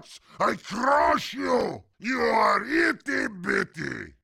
nuts, I crush you! You are itty bitty!